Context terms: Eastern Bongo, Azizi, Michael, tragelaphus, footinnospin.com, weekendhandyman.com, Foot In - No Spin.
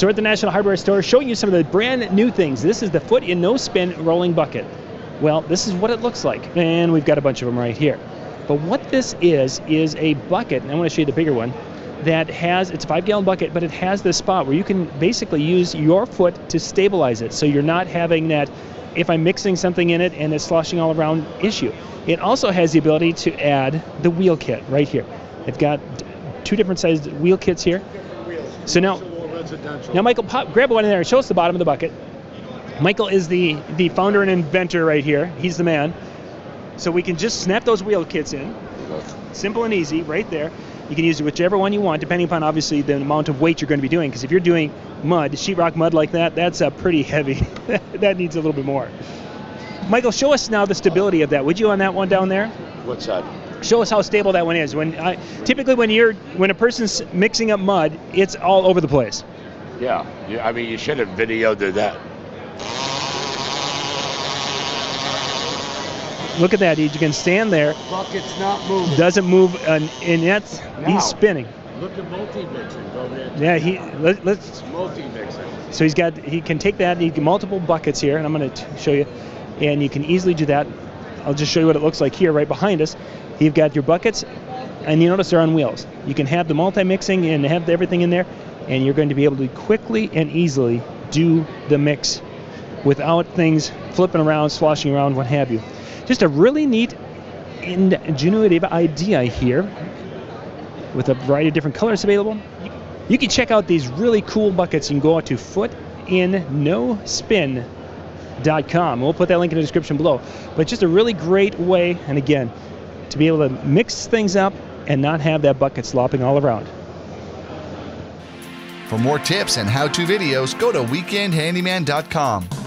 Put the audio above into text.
So we're at the National Hardware Store showing you some of the brand new things. This is the Foot In No Spin rolling bucket. Well, this is what it looks like, and we've got a bunch of them right here. But what this is a bucket, and I want to show you the bigger one, that has, it's a 5-gallon bucket, but it has this spot where you can basically use your foot to stabilize it, so you're not having that, if I'm mixing something in it and it's sloshing all around, issue. It also has the ability to add the wheel kit right here. They've got two different sized wheel kits here. So now Michael, pop, grab one in there and show us the bottom of the bucket. Michael is the founder and inventor right here. He's the man. So we can just snap those wheel kits in. Simple and easy, right there. You can use whichever one you want, depending upon obviously the amount of weight you're going to be doing. Because if you're doing mud, sheetrock mud like that, that's pretty heavy. That needs a little bit more. Michael, show us now the stability of that. Would you on that one down there? What side? Show us how stable that one is. Typically, when a person's mixing up mud, it's all over the place. Yeah. I mean, you should have videoed that. Look at that, you can stand there. Bucket's not moving. Doesn't move, and that's now, he's spinning. Look at multi-mixing over there. Yeah, let's multi-mixing. So he can take that. He can multiple buckets here, and I'm going to show you, and you can easily do that. I'll just show you what it looks like here, right behind us. You've got your buckets, and you notice they're on wheels. You can have the multi-mixing and have everything in there, and you're going to be able to quickly and easily do the mix without things flipping around, sloshing around, what have you. Just a really neat, ingenuitive idea here with a variety of different colors available. You can check out these really cool buckets. You can go out to footinnospin.com. We'll put that link in the description below. But just a really great way, and again, to be able to mix things up and not have that bucket slopping all around. For more tips and how-to videos, go to weekendhandyman.com.